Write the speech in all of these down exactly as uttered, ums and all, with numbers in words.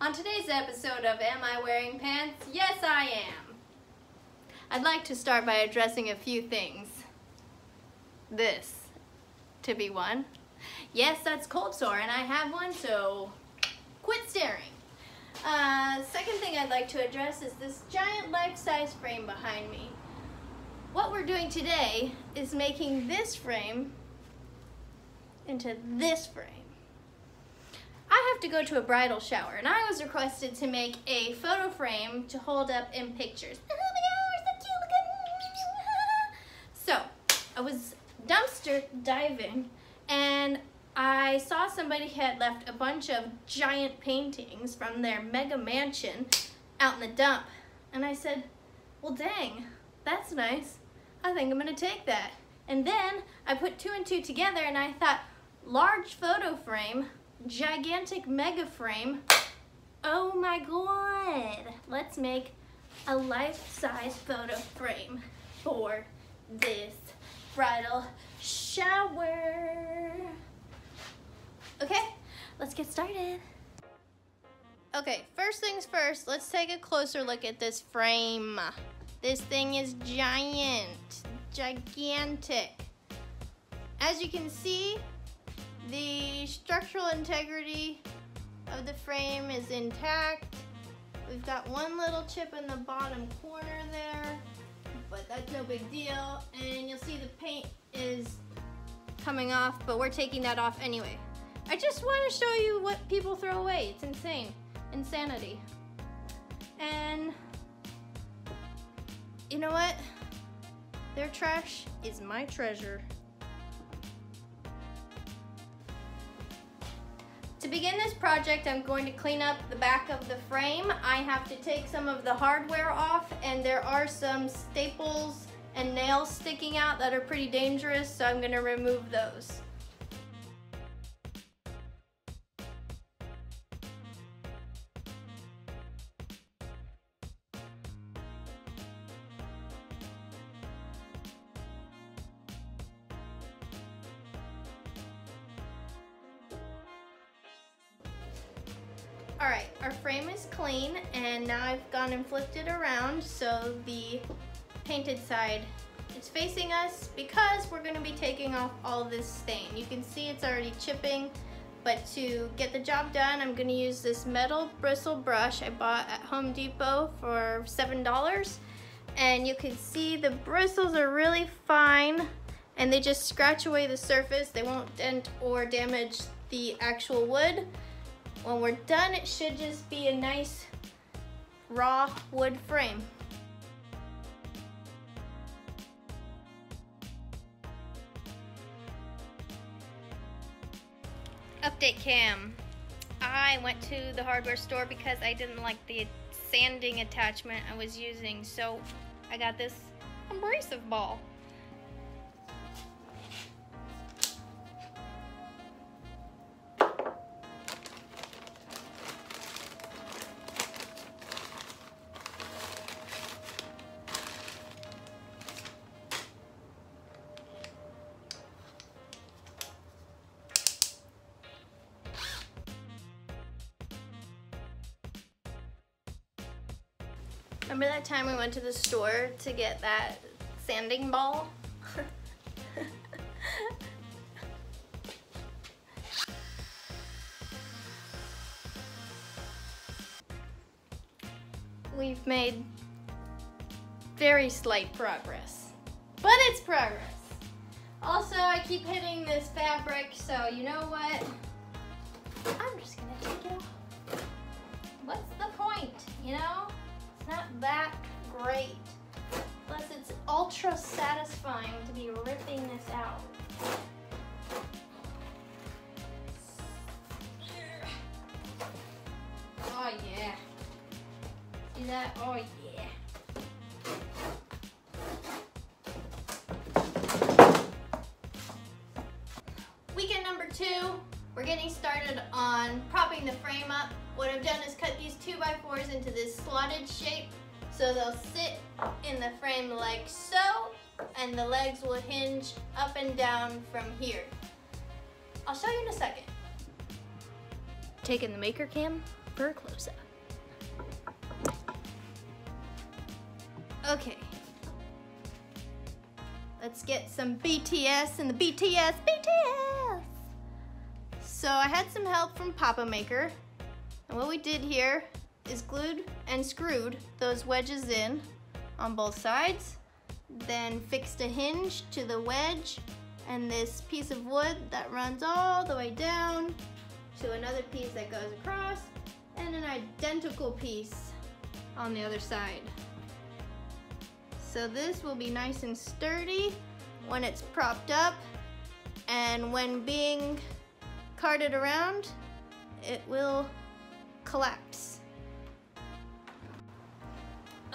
On today's episode of Am I Wearing Pants? Yes, I am. I'd like to start by addressing a few things. This, to be one. Yes, that's cold sore, and I have one, so quit staring. Uh, second thing I'd like to address is this giant life-size frame behind me. What we're doing today is making this frame into this frame. I have to go to a bridal shower, and I was requested to make a photo frame to hold up in pictures. So, I was dumpster diving, and I saw somebody had left a bunch of giant paintings from their mega mansion out in the dump. And I said, well, dang, that's nice. I think I'm gonna take that. And then I put two and two together and I thought, large photo frame, gigantic mega frame. Oh my God. Let's make a life-size photo frame for this bridal shower. Okay, let's get started. Okay, first things first, let's take a closer look at this frame. This thing is giant, gigantic. As you can see, the structural integrity of the frame is intact. We've got one little chip in the bottom corner there, but that's no big deal. And you'll see the paint is coming off, but we're taking that off anyway. I just want to show you what people throw away. It's insane. Insanity. And you know what? Their trash is my treasure. To begin this project, I'm going to clean up the back of the frame. I have to take some of the hardware off, and there are some staples and nails sticking out that are pretty dangerous, so I'm going to remove those. Alright, our frame is clean, and now I've gone and flipped it around so the painted side is facing us because we're going to be taking off all this stain. You can see it's already chipping, but to get the job done, I'm going to use this metal bristle brush I bought at Home Depot for seven dollars. And you can see the bristles are really fine, and they just scratch away the surface. They won't dent or damage the actual wood. When we're done, it should just be a nice raw wood frame. Update cam. I went to the hardware store because I didn't like the sanding attachment I was using, so I got this abrasive ball. Remember that time we went to the store to get that sanding ball? We've made very slight progress, but it's progress. Also, I keep hitting this fabric, so you know what? I'm just gonna take it off. What's the point, you know? Not that great. Plus, it's ultra satisfying to be ripping this out. Oh yeah. See that? Oh yeah. Weekend number two. We're getting started on propping the frame up. What I've done is cut these two by fours into this slotted shape so they'll sit in the frame like so, and the legs will hinge up and down from here. I'll show you in a second. Taking the maker cam proper close up. Okay. Let's get some B T S and the B T S, B T S! So I had some help from Papa Maker. And what we did here is glued and screwed those wedges in on both sides, then fixed a hinge to the wedge and this piece of wood that runs all the way down to another piece that goes across and an identical piece on the other side. So this will be nice and sturdy when it's propped up, and when being carted around, it will collapse.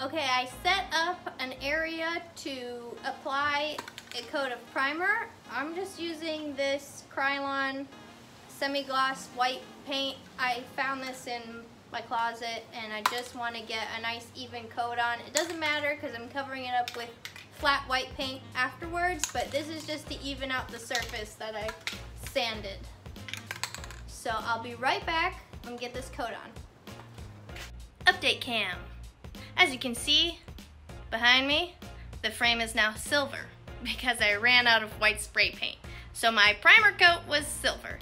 Okay, I set up an area to apply a coat of primer. I'm just using this Krylon semi-gloss white paint. I found this in my closet and I just want to get a nice even coat on. It doesn't matter because I'm covering it up with flat white paint afterwards, but this is just to even out the surface that I sanded. So I'll be right back and get this coat on. Update cam. As you can see behind me, the frame is now silver because I ran out of white spray paint. So my primer coat was silver.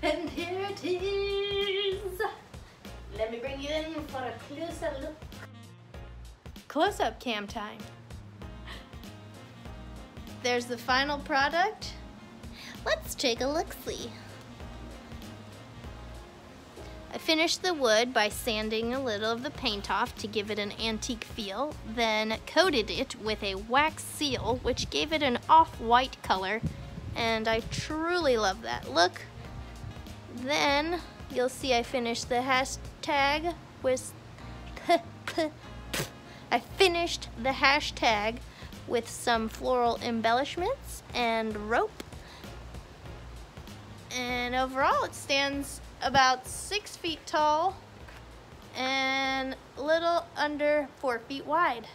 And here it is! Let me bring you in for a closer look. Close-up cam time. There's the final product. Let's take a look-see. I finished the wood by sanding a little of the paint off to give it an antique feel, then coated it with a wax seal, which gave it an off-white color, and I truly love that look. Then you'll see I finished the hashtag with I finished the hashtag with some floral embellishments and rope, and overall it stands about six feet tall and a little under four feet wide.